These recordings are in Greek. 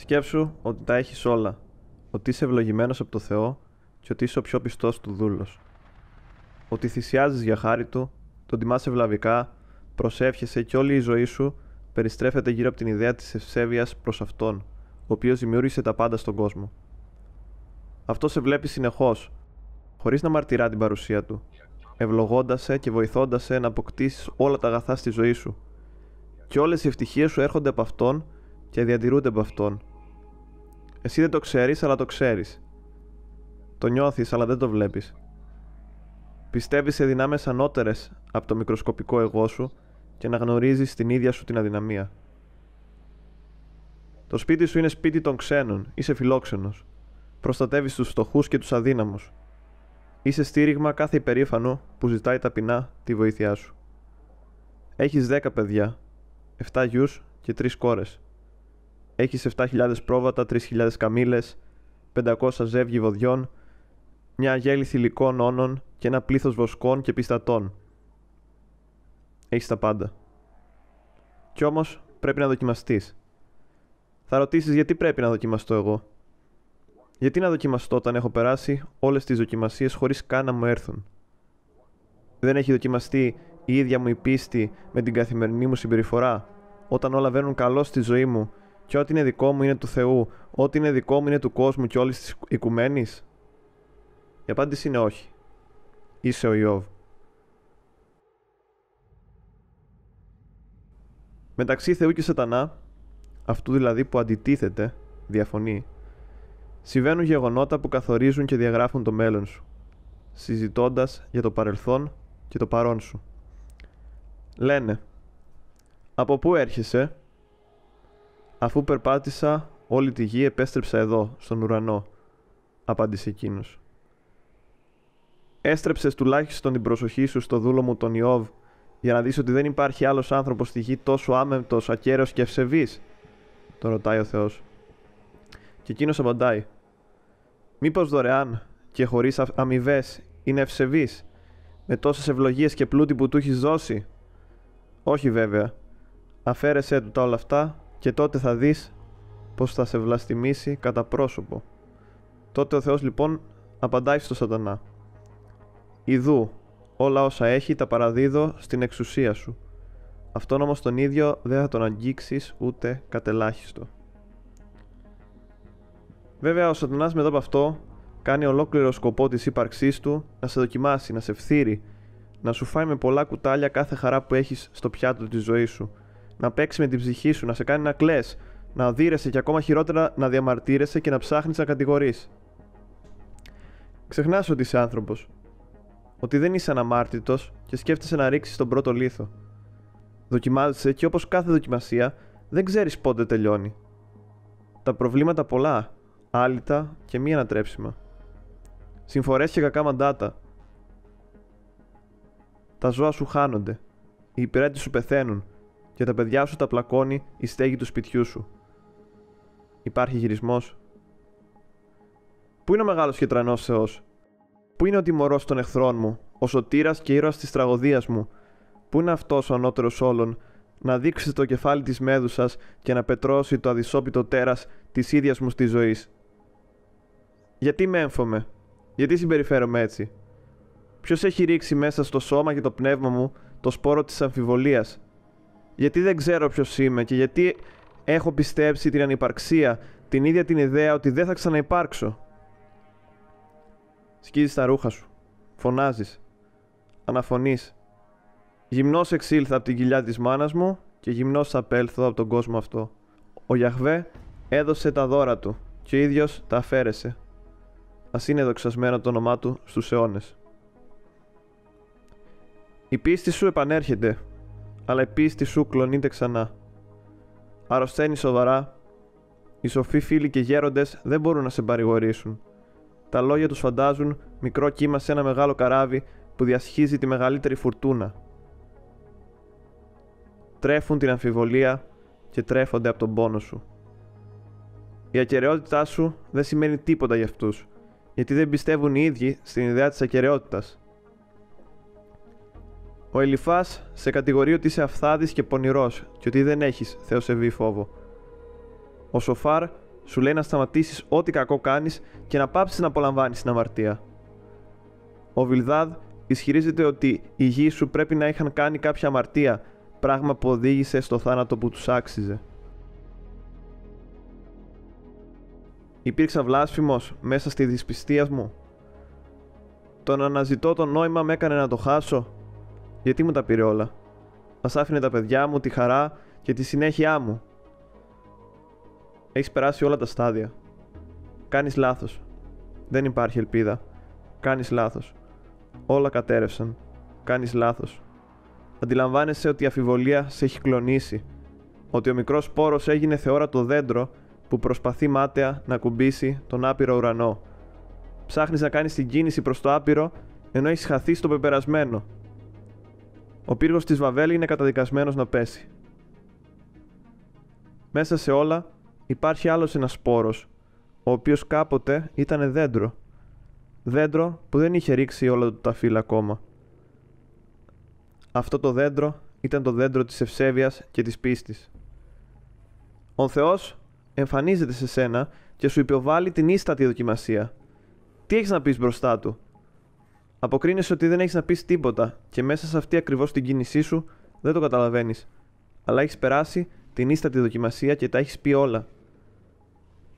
Σκέψου ότι τα έχεις όλα, ότι είσαι ευλογημένος από το Θεό και ότι είσαι ο πιο πιστός του δούλος. Ότι θυσιάζεις για χάρη Του, τον τιμάς ευλαβικά, προσεύχεσαι και όλη η ζωή σου περιστρέφεται γύρω από την ιδέα της ευσέβειας προς Αυτόν, ο οποίος δημιούργησε τα πάντα στον κόσμο. Αυτό σε βλέπει συνεχώς, χωρίς να μαρτυρά την παρουσία Του, ευλογώντας σε και βοηθώντας σε να αποκτήσεις όλα τα αγαθά στη ζωή σου. Και όλες οι ευτυχίες σου έρχονται από Αυτόν και διατηρούνται από Αυτόν. Εσύ δεν το ξέρεις, αλλά το ξέρεις. Το νιώθεις, αλλά δεν το βλέπεις. Πιστεύεις σε δυνάμεις ανώτερες από το μικροσκοπικό εγώ σου και να γνωρίζεις την ίδια σου την αδυναμία. Το σπίτι σου είναι σπίτι των ξένων, είσαι φιλόξενος. Προστατεύεις τους φτωχούς και τους αδύναμους. Είσαι στήριγμα κάθε υπερήφανο που ζητάει ταπεινά τη βοήθειά σου. Έχεις 10 παιδιά, 7 γιους και 3 κόρες. Έχεις 7.000 πρόβατα, 3.000 καμήλες, 500 ζεύγη βοδιών, μια γέλη θηλυκών όνων και ένα πλήθος βοσκών και πιστατών. Έχεις τα πάντα. Κι όμως πρέπει να δοκιμαστείς. Θα ρωτήσεις γιατί πρέπει να δοκιμαστώ εγώ. Γιατί να δοκιμαστώ όταν έχω περάσει όλες τις δοκιμασίες χωρίς καν να μου έρθουν. Δεν έχει δοκιμαστεί η ίδια μου η πίστη με την καθημερινή μου συμπεριφορά, όταν όλα βαίνουν καλώς στη ζωή μου και ό,τι είναι δικό μου είναι του Θεού, ό,τι είναι δικό μου είναι του κόσμου και όλης της οικουμένης. Η απάντηση είναι όχι. Είσαι ο Ιώβ. Μεταξύ Θεού και Σατανά, αυτού δηλαδή που αντιτίθεται, διαφωνεί, συμβαίνουν γεγονότα που καθορίζουν και διαγράφουν το μέλλον σου, συζητώντας για το παρελθόν και το παρόν σου. Λένε, από πού έρχεσαι? Αφού περπάτησα όλη τη γη επέστρεψα εδώ, στον ουρανό, απάντησε εκείνος. Έστρεψες τουλάχιστον την προσοχή σου στο δούλο μου τον Ιώβ, για να δεις ότι δεν υπάρχει άλλος άνθρωπος στη γη τόσο άμεμπτος, ακέραιος και ευσεβής, τον ρωτάει ο Θεός. Και εκείνος απαντάει, μήπως δωρεάν και χωρίς αμοιβές είναι ευσεβής, με τόσες ευλογίες και πλούτη που του έχεις δώσει? Όχι βέβαια, αφαίρεσέ του τα όλα αυτά και τότε θα δεις πως θα σε βλαστιμήσει κατά πρόσωπο. Τότε ο Θεός λοιπόν απαντάει στο Σατανά, ιδού, όλα όσα έχει τα παραδίδω στην εξουσία σου, αυτόν όμως τον ίδιο δεν θα τον αγγίξεις ούτε κατελάχιστο. Βέβαια ο Σατανάς μετά από αυτό κάνει ολόκληρο σκοπό της ύπαρξής του να σε δοκιμάσει, να σε φθείρει, να σου φάει με πολλά κουτάλια κάθε χαρά που έχεις στο πιάτο της ζωής σου, να παίξει με την ψυχή σου, να σε κάνει να κλαις, να οδύρεσαι και ακόμα χειρότερα να διαμαρτύρεσαι και να ψάχνεις να κατηγορείς. Ξεχνάς ότι είσαι άνθρωπος, ότι δεν είσαι αναμάρτητος και σκέφτεσαι να ρίξεις τον πρώτο λίθο. Δοκιμάζεσαι και όπως κάθε δοκιμασία δεν ξέρεις πότε τελειώνει. Τα προβλήματα πολλά, άλυτα και μη ανατρέψιμα. Συμφορές και κακά μαντάτα. Τα ζώα σου χάνονται, οι υπηρέτες σου πεθαίνουν και τα παιδιά σου τα πλακώνει η στέγη του σπιτιού σου. Υπάρχει γυρισμός? Πού είναι ο μεγάλος και τρανός Θεός? Πού είναι ο τιμωρός των εχθρών μου, ο σωτήρας και ήρωας της τραγωδίας μου? Πού είναι αυτός ο ανώτερος όλων, να δείξει το κεφάλι της μέδουσας και να πετρώσει το αδυσόπιτο τέρας της ίδιας μου της ζωής? Γιατί με έμφομαι, γιατί συμπεριφέρομαι έτσι? Ποιος έχει ρίξει μέσα στο σώμα και το πνεύμα μου το σπόρο της αμφιβολίας? Γιατί δεν ξέρω ποιος είμαι και γιατί έχω πιστέψει την ανυπαρξία, την ίδια την ιδέα ότι δεν θα ξαναυπάρξω? Σκίζεις τα ρούχα σου, φωνάζεις, αναφωνείς. Γυμνός εξήλθα από την κοιλιά της μάνας μου και γυμνός απέλθω από τον κόσμο αυτό. Ο Γιαχβέ έδωσε τα δώρα του και ο ίδιος τα αφαίρεσε. Ας είναι δοξασμένο το όνομά του στους αιώνες. Η πίστη σου επανέρχεται, αλλά η πίστη σου κλονείται ξανά. Αρρωσταίνει σοβαρά, οι σοφοί φίλοι και γέροντες δεν μπορούν να σε παρηγορήσουν. Τα λόγια τους φαντάζουν μικρό κύμα σε ένα μεγάλο καράβι που διασχίζει τη μεγαλύτερη φουρτούνα. Τρέφουν την αμφιβολία και τρέφονται από τον πόνο σου. Η ακεραιότητά σου δεν σημαίνει τίποτα για αυτούς, γιατί δεν πιστεύουν οι ίδιοι στην ιδέα της ακεραιότητας. Ο Ελιφάς σε κατηγορεί ότι είσαι αυθάδης και πονηρός και ότι δεν έχεις θεοσεβή φόβο. Ο Σοφάρ Σου λέει να σταματήσεις ό,τι κακό κάνεις και να πάψεις να απολαμβάνεις την αμαρτία. Ο Βιλδάδ ισχυρίζεται ότι οι γη σου πρέπει να είχαν κάνει κάποια αμαρτία, πράγμα που οδήγησε στο θάνατο που τους άξιζε. Υπήρξα βλάσφημος μέσα στη δυσπιστία μου. Το να αναζητώ το νόημα με έκανε να το χάσω. Γιατί μου τα πήρε όλα. Μας άφηνε τα παιδιά μου, τη χαρά και τη συνέχειά μου. Έχεις περάσει όλα τα στάδια. Κάνεις λάθος. Δεν υπάρχει ελπίδα. Κάνεις λάθος. Όλα κατέρευσαν. Κάνεις λάθος. Αντιλαμβάνεσαι ότι η αφιβολία σε έχει κλονίσει. Ότι ο μικρός πόρος έγινε θεόρατο δέντρο που προσπαθεί μάταια να κουμπίσει τον άπειρο ουρανό. Ψάχνεις να κάνεις την κίνηση προς το άπειρο, ενώ έχεις χαθεί στο πεπερασμένο. Ο πύργος της Βαβέλ είναι καταδικασμένος να πέσει. Μέσα σε όλα υπάρχει άλλος ένας σπόρος, ο οποίος κάποτε ήτανε δέντρο. Δέντρο που δεν είχε ρίξει όλα τα φύλλα ακόμα. Αυτό το δέντρο ήταν το δέντρο της ευσέβειας και της πίστης. Ο Θεός εμφανίζεται σε σένα και σου υποβάλλει την ίστατη δοκιμασία. Τι έχεις να πεις μπροστά του? Αποκρίνεσαι ότι δεν έχεις να πεις τίποτα και μέσα σε αυτή ακριβώς την κίνησή σου δεν το καταλαβαίνεις. Αλλά έχεις περάσει την ίστατη δοκιμασία και τα έχεις πει όλα.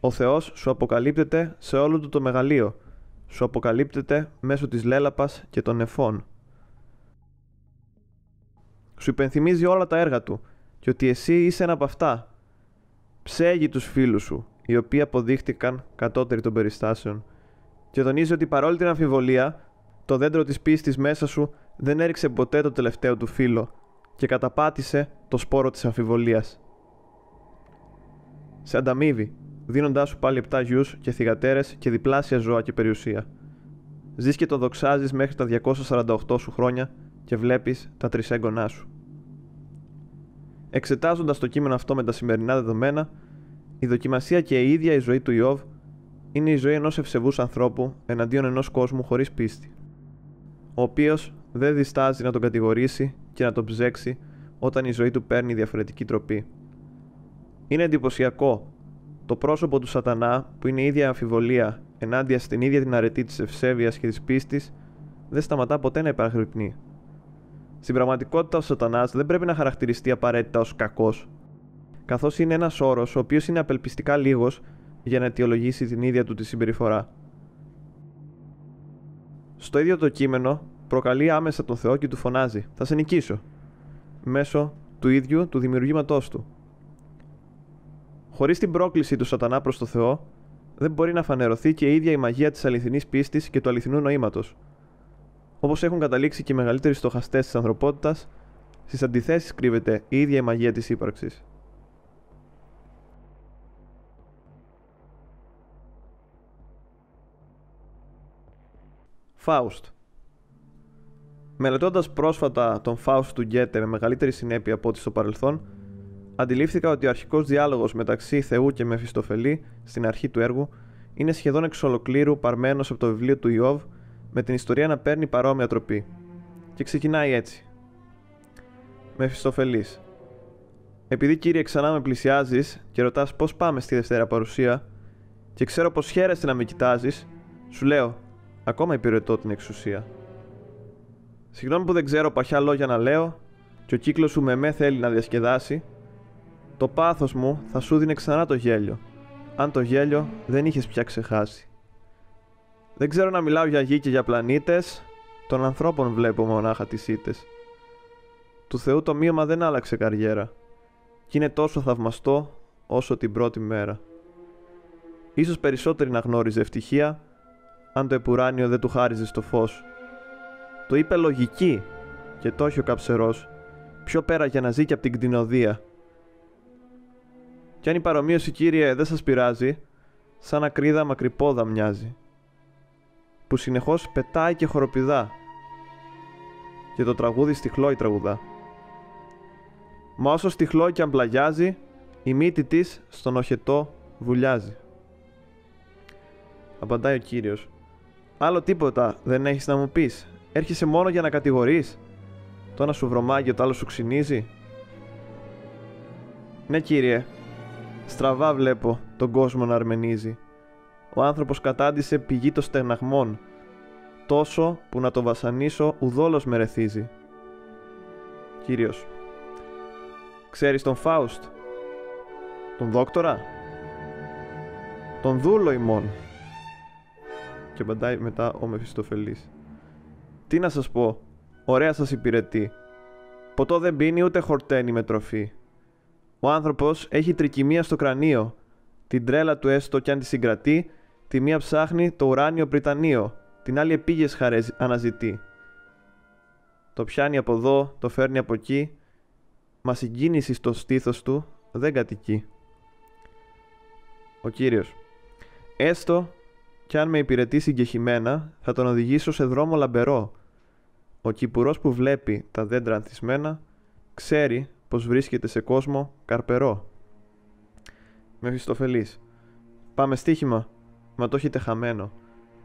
Ο Θεός σου αποκαλύπτεται σε όλο του το μεγαλείο. Σου αποκαλύπτεται μέσω της λέλαπας και των νεφών. Σου υπενθυμίζει όλα τα έργα του και ότι εσύ είσαι ένα από αυτά. Ψέγει τους φίλους σου, οι οποίοι αποδείχτηκαν κατώτεροι των περιστάσεων, και τονίζει ότι παρόλη την αμφιβολία, το δέντρο της πίστης μέσα σου δεν έριξε ποτέ το τελευταίο του φύλλο και καταπάτησε το σπόρο της αμφιβολίας. Σε ανταμείβει, δίνοντάς σου πάλι 7 γιους και θυγατέρες και διπλάσια ζώα και περιουσία. Ζεις και το δοξάζεις μέχρι τα 248 σου χρόνια και βλέπεις τα τρισέγγονά σου. Εξετάζοντας το κείμενο αυτό με τα σημερινά δεδομένα, η δοκιμασία και η ίδια η ζωή του Ιώβ είναι η ζωή ενός ευσεβούς ανθρώπου εναντίον ενός κόσμου χωρίς πίστη, ο οποίος δεν διστάζει να τον κατηγορήσει και να τον ψέξει όταν η ζωή του παίρνει διαφορετική τροπή. Είναι εντυπωσιακό το πρόσωπο του Σατανά, που είναι η ίδια αμφιβολία ενάντια στην ίδια την αρετή της ευσέβειας και της πίστης, δεν σταματά ποτέ να υπαρχρυπνεί. Στην πραγματικότητα, ο Σατανάς δεν πρέπει να χαρακτηριστεί απαραίτητα ως κακός, καθώς είναι ένας όρος ο οποίος είναι απελπιστικά λίγος για να αιτιολογήσει την ίδια του τη συμπεριφορά. Στο ίδιο το κείμενο, προκαλεί άμεσα τον Θεό και του φωνάζει «Θα σε νικήσω» μέσω του ίδιου του δημιουργήματός του. Χωρίς την πρόκληση του Σατανά προς τον Θεό, δεν μπορεί να φανερωθεί και η ίδια η μαγεία της αληθινής πίστης και του αληθινού νοήματος. Όπως έχουν καταλήξει και οι μεγαλύτεροι στοχαστές της ανθρωπότητας, στις αντιθέσεις κρύβεται η ίδια η μαγεία της ύπαρξης. Φάουστ. Μελετώντας πρόσφατα τον Φάουστ του Γκαίτε με μεγαλύτερη συνέπεια από ό,τι στο παρελθόν, αντιλήφθηκα ότι ο αρχικός διάλογος μεταξύ Θεού και Μεφιστοφελή στην αρχή του έργου είναι σχεδόν εξ ολοκλήρου παρμένος από το βιβλίο του Ιώβ, με την ιστορία να παίρνει παρόμοια τροπή. Και ξεκινάει έτσι. Μεφιστοφελής. Επειδή, Κύριε, ξανά με πλησιάζεις και ρωτάς πώς πάμε στη Δευτέρα Παρουσία, και ξέρω πως χαίρεσαι να με κοιτάζεις, σου λέω, ακόμα υπηρετώ την εξουσία. Συγγνώμη που δεν ξέρω παχιά λόγια να λέω, και ο κύκλος σου με θέλει να διασκεδάσει. Το πάθος μου θα σου δίνει ξανά το γέλιο, αν το γέλιο δεν είχες πια ξεχάσει. Δεν ξέρω να μιλάω για γη και για πλανήτες, των ανθρώπων βλέπω μονάχα τις ήττες. Του Θεού το μοίωμα δεν άλλαξε καριέρα, κι είναι τόσο θαυμαστό όσο την πρώτη μέρα. Ίσως περισσότερη να γνώριζε ευτυχία, αν το επουράνιο δεν του χάριζε στο φως. Το είπε λογική και το όχι ο καψερός, πιο πέρα για να ζει και από την κτηνοδία. Κι αν η παρομοίωση, Κύριε, δεν σας πειράζει, σαν ακρίδα μακρυπόδα μοιάζει, που συνεχώς πετάει και χοροπηδά, και το τραγούδι στιχλώει τραγουδά. Μα όσο στιχλώει και αν πλαγιάζει, η μύτη της στον οχετό βουλιάζει. Απαντάει ο Κύριος, άλλο τίποτα δεν έχεις να μου πεις, έρχεσαι μόνο για να κατηγορείς, το ένα σου βρωμάει και το άλλο σου ξυνίζει. Ναι, Κύριε, Στραβά βλέπω τον κόσμο να αρμενίζει. Ο άνθρωπος κατάντησε πηγή των στεναγμών. Τόσο που να το βασανίσω ουδόλως με ρεθίζει. Κύριος. Ξέρεις τον Φάουστ? Τον δόκτορα? Τον δούλο ημών. Και απαντάει μετά ο Μεφιστοφελής. Τι να σας πω, ωραία σας υπηρετεί. Ποτό δεν πίνει ούτε χορταίνει με τροφή. Ο άνθρωπος έχει τρικυμία στο κρανίο. Την τρέλα του έστω κι αν τη συγκρατεί, τη μία ψάχνει το ουράνιο πριτανείο, την άλλη επίγειες χαρές αναζητεί. Το πιάνει από εδώ, το φέρνει από εκεί, μα συγκίνηση στο στήθος του δεν κατοικεί. Ο Κύριος. Έστω κι αν με υπηρετεί συγκεχημένα, θα τον οδηγήσω σε δρόμο λαμπερό. Ο κυπουρός που βλέπει τα δέντρα ανθισμένα, ξέρει πως βρίσκεται σε κόσμο καρπερό. Μεφιστοφελής. Πάμε στοίχημα, μα το έχετε χαμένο.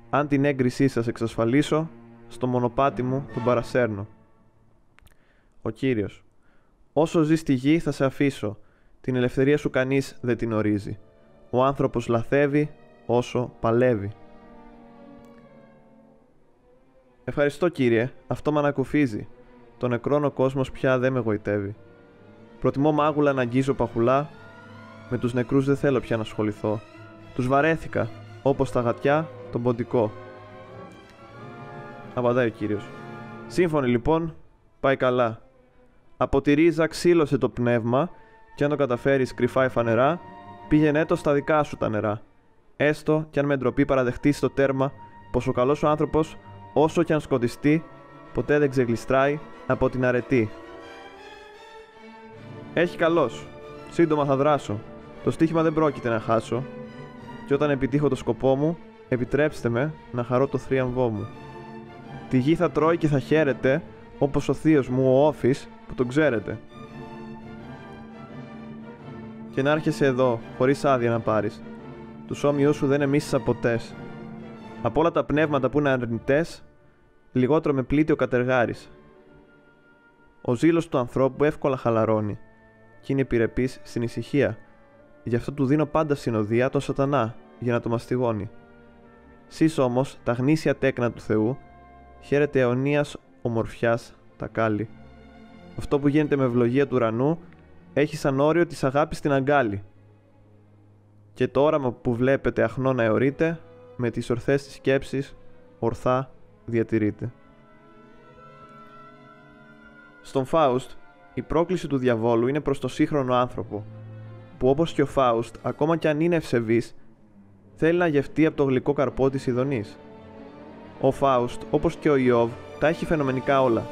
Αν την έγκρισή σας εξασφαλίσω, στο μονοπάτι μου τον παρασέρνω. Ο Κύριος. Όσο ζει στη γη θα σε αφήσω, την ελευθερία σου κανείς δεν την ορίζει. Ο άνθρωπος λαθεύει όσο παλεύει. Ευχαριστώ Κύριε, αυτό με ανακουφίζει. Το νεκρόν ο κόσμος πια δεν με γοητεύει. Προτιμώ μάγουλα να αγγίζω παχουλά, με τους νεκρούς δεν θέλω πια να ασχοληθώ. Τους βαρέθηκα, όπως τα γατιά, τον ποντικό. Απαντάει ο Κύριος. Σύμφωνοι λοιπόν, πάει καλά. Από τη ρίζα ξύλωσε το πνεύμα και αν το καταφέρεις κρυφά ή φανερά, πήγαινε το στα δικά σου τα νερά. Έστω κι αν με ντροπή παραδεχτείς το τέρμα, πως ο καλός ο άνθρωπος, όσο κι αν σκοτιστεί, ποτέ δεν ξεγλιστράει από την αρετή. Έχει καλός. Σύντομα θα δράσω. Το στοίχημα δεν πρόκειται να χάσω. Και όταν επιτύχω το σκοπό μου, επιτρέψτε με να χαρώ το θρίαμβό μου. Τη γη θα τρώει και θα χαίρεται, όπως ο θείος μου ο Όφης που τον ξέρετε. Και να έρχεσαι εδώ, χωρίς άδεια να πάρεις. Τους όμοιούς σου δεν εμίσησα ποτές. Από όλα τα πνεύματα που είναι αρνητές, λιγότερο με πλήττει ο κατεργάρης. Ο ζήλος του ανθρώπου εύκολα χαλαρώνει και είναι επιρρεπής στην ησυχία. Γι' αυτό του δίνω πάντα συνοδεία τον σατανά για να το μαστιγώνει. Σεις όμως τα γνήσια τέκνα του Θεού, χαίρεται αιωνίας ομορφιάς τα κάλλη. Αυτό που γίνεται με ευλογία του ουρανού έχει σαν όριο της αγάπης την αγκάλι. Και το όραμα που βλέπετε αχνό να αιωρείται, με τις ορθές της σκέψης ορθά διατηρείται. Στον Φάουστ η πρόκληση του διαβόλου είναι προς το σύγχρονο άνθρωπο που όπως και ο Φάουστ ακόμα κι αν είναι ευσεβής θέλει να γευτεί από το γλυκό καρπό της ειδονής. Ο Φάουστ όπως και ο Ιώβ τα έχει φαινομενικά όλα.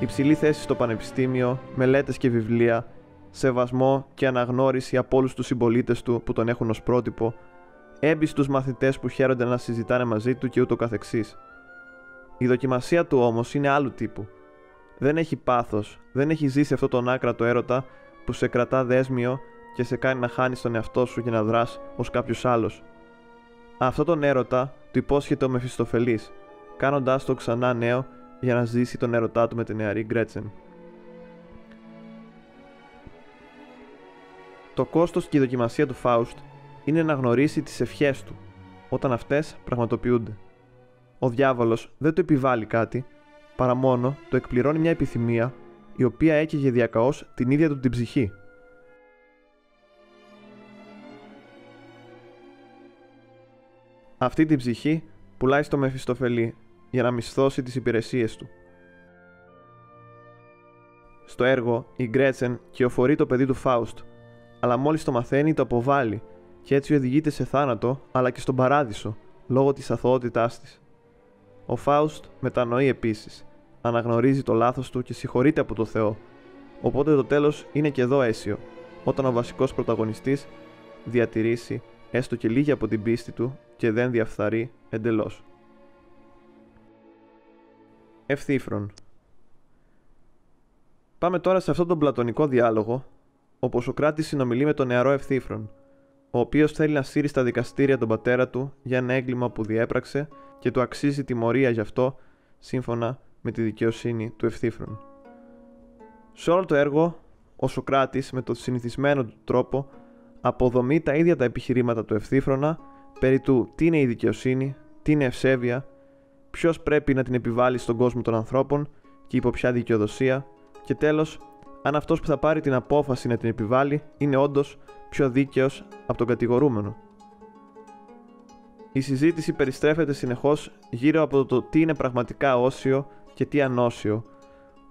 Υψηλή θέση στο πανεπιστήμιο, μελέτες και βιβλία, σεβασμό και αναγνώριση από όλους τους συμπολίτες του που τον έχουν ως πρότυπο, έμπιστους μαθητές που χαίρονται να συζητάνε μαζί του και ούτω καθεξής. Η δοκιμασία του όμως είναι άλλου τύπου. Δεν έχει πάθος, δεν έχει ζήσει αυτόν τον άκρατο έρωτα που σε κρατά δέσμιο και σε κάνει να χάνεις τον εαυτό σου για να δράς ως κάποιος άλλος. Αυτό τον έρωτα του υπόσχεται ο Μεφιστοφελής, κάνοντάς το ξανά νέο για να ζήσει τον έρωτά του με την νεαρή Γκρέτσεν. Το κόστος και η δοκιμασία του Φάουστ είναι να γνωρίσει τις ευχές του, όταν αυτές πραγματοποιούνται. Ο διάβολος δεν του επιβάλλει κάτι, παρά μόνο του εκπληρώνει μια επιθυμία, η οποία έκαιγε διακαώς την ίδια του την ψυχή. Αυτή την ψυχή πουλάει στο Μεφιστοφελή για να μισθώσει τις υπηρεσίες του. Στο έργο, η Γκρέτσεν κυοφορεί το παιδί του Φάουστ, αλλά μόλις το μαθαίνει το αποβάλλει και έτσι οδηγείται σε θάνατο αλλά και στον παράδεισο λόγω της αθωότητάς της. Ο Φάουστ μετανοεί επίσης, αναγνωρίζει το λάθος του και συγχωρείται από το Θεό, οπότε το τέλος είναι και εδώ αίσιο, όταν ο βασικός πρωταγωνιστής διατηρήσει έστω και λίγη από την πίστη του και δεν διαφθαρεί εντελώς. Ευθύφρον. Πάμε τώρα σε αυτόν τον πλατωνικό διάλογο, όπου ο Σωκράτης συνομιλεί με τον νεαρό Ευθύφρον, ο οποίος θέλει να σύρει στα δικαστήρια τον πατέρα του για ένα έγκλημα που διέπραξε και του αξίζει τιμωρία γι' αυτό, σύμφωνα με τη δικαιοσύνη του Ευθύφρον. Σε όλο το έργο, ο Σωκράτης με τον συνηθισμένο του τρόπο αποδομεί τα ίδια τα επιχειρήματα του Ευθύφρονα περί του τι είναι η δικαιοσύνη, τι είναι ευσέβεια, ποιος πρέπει να την επιβάλλει στον κόσμο των ανθρώπων και υπό ποια δικαιοδοσία, και τέλος, αν αυτός που θα πάρει την απόφαση να την επιβάλλει είναι όντως πιο δίκαιος από τον κατηγορούμενο. Η συζήτηση περιστρέφεται συνεχώς γύρω από το τι είναι πραγματικά όσιο και τι ανώσιο,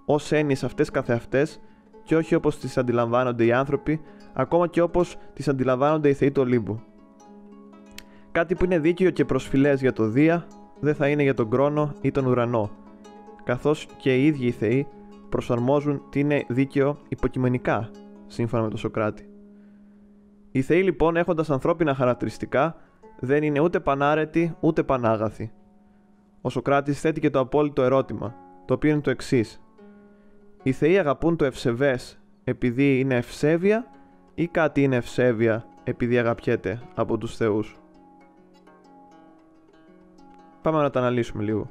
ως έννοιες αυτές καθεαυτές και όχι όπως τις αντιλαμβάνονται οι άνθρωποι, ακόμα και όπως τις αντιλαμβάνονται οι θεοί του Ολύμπου. Κάτι που είναι δίκαιο και προσφυλές για το Δία, δεν θα είναι για τον Κρόνο ή τον Ουρανό, καθώς και οι ίδιοι οι θεοί προσαρμόζουν τι είναι δίκαιο υποκειμενικά, σύμφωνα με τον Σωκράτη. Οι θεοί λοιπόν, έχοντας ανθρώπινα χαρακτηριστικά, δεν είναι ούτε πανάρετοι ούτε πανάγαθοι. Ο Σωκράτης θέτει και το απόλυτο ερώτημα, το οποίο είναι το εξής: οι θεοί αγαπούν το ευσεβές επειδή είναι ευσέβεια, ή κάτι είναι ευσέβεια επειδή αγαπιέται από τους θεούς? Πάμε να τα αναλύσουμε λίγο.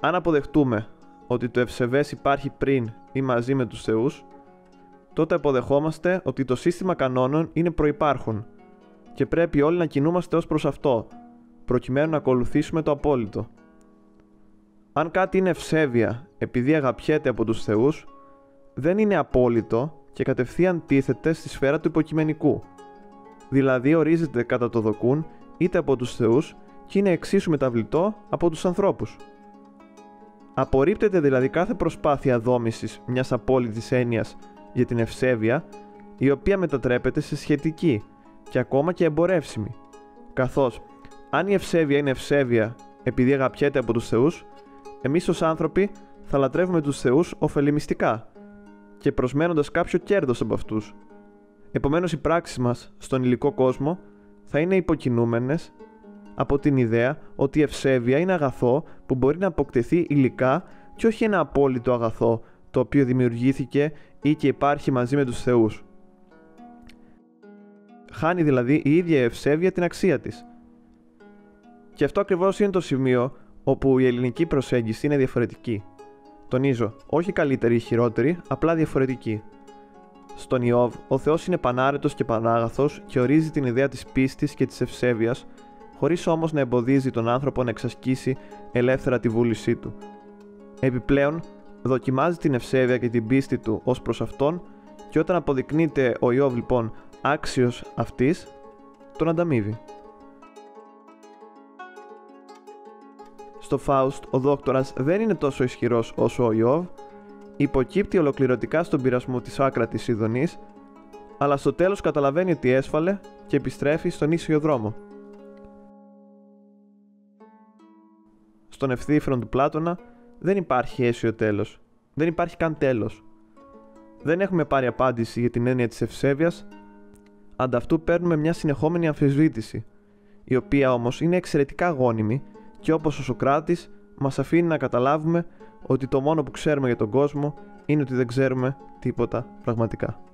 Αν αποδεχτούμε ότι το ευσεβές υπάρχει πριν ή μαζί με τους θεούς, τότε αποδεχόμαστε ότι το σύστημα κανόνων είναι προϋπάρχον και πρέπει όλοι να κινούμαστε ως προς αυτό, προκειμένου να ακολουθήσουμε το απόλυτο. Αν κάτι είναι ευσέβεια επειδή αγαπιέται από τους θεούς, δεν είναι απόλυτο και κατευθείαν τίθεται στη σφαίρα του υποκειμενικού, δηλαδή ορίζεται κατά το δοκούν είτε από τους θεούς και είναι εξίσου μεταβλητό από τους ανθρώπους. Απορρίπτεται δηλαδή κάθε προσπάθεια δόμησης μιας απόλυτης έννοιας για την ευσέβεια, η οποία μετατρέπεται σε σχετική και ακόμα και εμπορεύσιμη, καθώς αν η ευσέβεια είναι ευσέβεια επειδή αγαπιέται από τους θεούς, εμείς ως άνθρωποι θα λατρεύουμε τους θεούς ωφελημιστικά και προσμένοντας κάποιο κέρδος από αυτούς. Επομένως, οι πράξεις μας στον υλικό κόσμο θα είναι υποκινούμενες από την ιδέα ότι η ευσέβεια είναι αγαθό που μπορεί να αποκτηθεί υλικά και όχι ένα απόλυτο αγαθό το οποίο δημιουργήθηκε ή και υπάρχει μαζί με τους θεούς. Χάνει δηλαδή η ίδια η ευσέβεια την αξία της. Και αυτό ακριβώς είναι το σημείο όπου η ελληνική προσέγγιση είναι διαφορετική. Τονίζω, όχι καλύτερη ή χειρότερη, απλά διαφορετική. Στον Ιώβ, ο Θεός είναι πανάρετος και πανάγαθος και ορίζει την ιδέα της πίστης και της ευσέβειας, χωρίς όμως να εμποδίζει τον άνθρωπο να εξασκήσει ελεύθερα τη βούλησή του. Επιπλέον, δοκιμάζει την ευσέβεια και την πίστη του ως προς αυτόν, και όταν αποδεικνύεται ο Ιώβ λοιπόν άξιος αυτής, τον ανταμείβει. Στο Φάουστ, ο δόκτορας δεν είναι τόσο ισχυρός όσο ο Ιώβ, υποκύπτει ολοκληρωτικά στον πειρασμό της άκρα της Ιδονής, αλλά στο τέλος καταλαβαίνει ότι έσφαλε και επιστρέφει στον ίσιο δρόμο. Στον Ευθύφρον του Πλάτωνα δεν υπάρχει αίσιο τέλος. Δεν υπάρχει καν τέλος. Δεν έχουμε πάρει απάντηση για την έννοια της ευσέβειας, ανταυτού παίρνουμε μια συνεχόμενη αμφισβήτηση, η οποία όμως είναι εξαιρετικά γόνιμη και όπως ο Σωκράτης μας αφήνει να καταλάβουμε ότι το μόνο που ξέρουμε για τον κόσμο είναι ότι δεν ξέρουμε τίποτα πραγματικά.